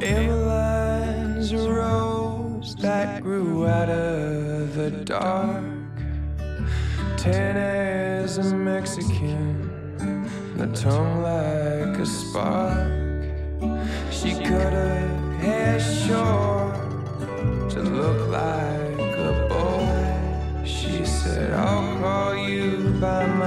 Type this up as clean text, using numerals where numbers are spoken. Emmeline's a rose that grew out of the dark. Tana's a Mexican, a tongue like a spark. She cut her hair short to look like a boy. She said, I'll call you by my name.